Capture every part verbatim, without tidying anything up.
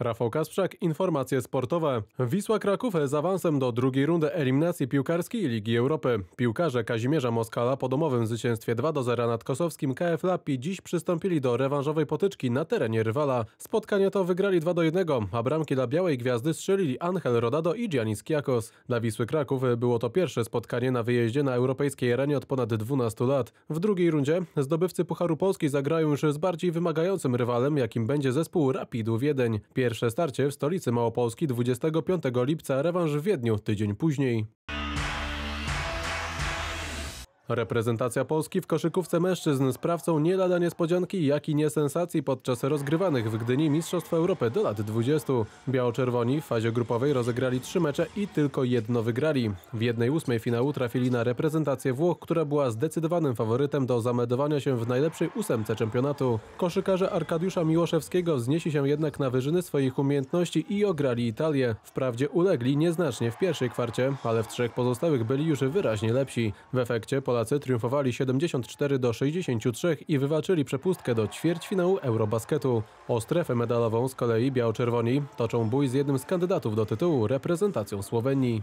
Rafał Kasprzak, informacje sportowe. Wisła Kraków z awansem do drugiej rundy eliminacji piłkarskiej Ligi Europy. Piłkarze Kazimierza Moskala po domowym zwycięstwie dwa do zera nad Kosowskim K F Lapi dziś przystąpili do rewanżowej potyczki na terenie rywala. Spotkanie to wygrali dwa do jednego, a bramki dla Białej Gwiazdy strzelili Angel Rodado i Giannis Kiakos. Dla Wisły Kraków było to pierwsze spotkanie na wyjeździe na europejskiej arenie od ponad dwunastu lat. W drugiej rundzie zdobywcy Pucharu Polski zagrają już z bardziej wymagającym rywalem, jakim będzie zespół Rapidu Wiedeń. Pierwsze starcie w stolicy Małopolski dwudziestego piątego lipca, rewanż w Wiedniu tydzień później. Reprezentacja Polski w koszykówce mężczyzn sprawcą nie lada niespodzianki, jak i nie sensacji podczas rozgrywanych w Gdyni Mistrzostw Europy do lat dwudziestu. Biało-czerwoni w fazie grupowej rozegrali trzy mecze i tylko jedno wygrali. W jednej ósmej finału trafili na reprezentację Włoch, która była zdecydowanym faworytem do zameldowania się w najlepszej ósemce czempionatu. Koszykarze Arkadiusza Miłoszewskiego wznieśli się jednak na wyżyny swoich umiejętności i ograli Italię. Wprawdzie ulegli nieznacznie w pierwszej kwarcie, ale w trzech pozostałych byli już wyraźnie lepsi. W efekcie Polacy triumfowali siedemdziesiąt cztery do sześćdziesięciu trzech i wywalczyli przepustkę do ćwierćfinału Eurobasketu. O strefę medalową z kolei biało-czerwoni toczą bój z jednym z kandydatów do tytułu, reprezentacją Słowenii.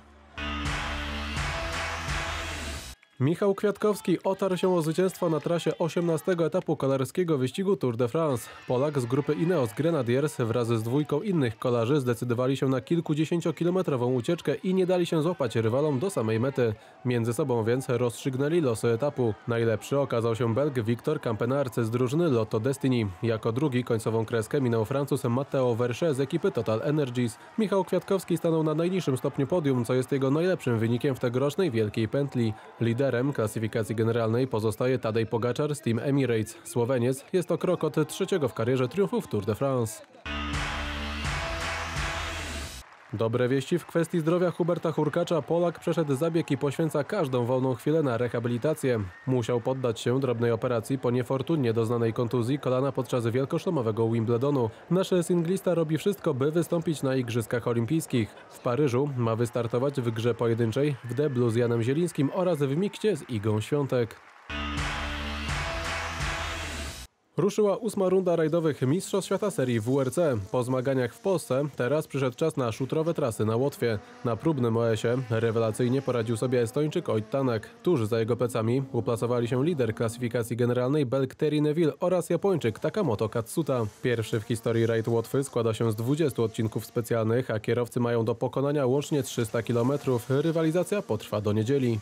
Michał Kwiatkowski otarł się o zwycięstwo na trasie osiemnastego etapu kolarskiego wyścigu Tour de France. Polak z grupy Ineos Grenadiers wraz z dwójką innych kolarzy zdecydowali się na kilkudziesięciokilometrową ucieczkę i nie dali się złapać rywalom do samej mety. Między sobą więc rozstrzygnęli losy etapu. Najlepszy okazał się Belg Wiktor Campenaerts z drużyny Lotto Destiny. Jako drugi końcową kreskę minął Francuz Mathieu van der Poel z ekipy Total Energies. Michał Kwiatkowski stanął na najniższym stopniu podium, co jest jego najlepszym wynikiem w tegorocznej Wielkiej Pętli. Lider klasyfikacji generalnej pozostaje Tadej Pogaczar z Team Emirates. Słoweniec jest o krok od trzeciego w karierze triumfu w Tour de France. Dobre wieści w kwestii zdrowia Huberta Hurkacza. Polak przeszedł zabieg i poświęca każdą wolną chwilę na rehabilitację. Musiał poddać się drobnej operacji po niefortunnie doznanej kontuzji kolana podczas wielkoszlemowego Wimbledonu. Nasz singlista robi wszystko, by wystąpić na Igrzyskach Olimpijskich. W Paryżu ma wystartować w grze pojedynczej, w deblu z Janem Zielińskim oraz w mikście z Igą Świątek. Ruszyła ósma runda rajdowych Mistrzostw Świata serii W R C. Po zmaganiach w Polsce teraz przyszedł czas na szutrowe trasy na Łotwie. Na próbnym O S-ie rewelacyjnie poradził sobie Estończyk Ott Tänak. Tuż za jego plecami uplasowali się lider klasyfikacji generalnej Belg Terry Neville oraz Japończyk Takamoto Katsuta. Pierwszy w historii rajd Łotwy składa się z dwudziestu odcinków specjalnych, a kierowcy mają do pokonania łącznie trzysta kilometrów. Rywalizacja potrwa do niedzieli.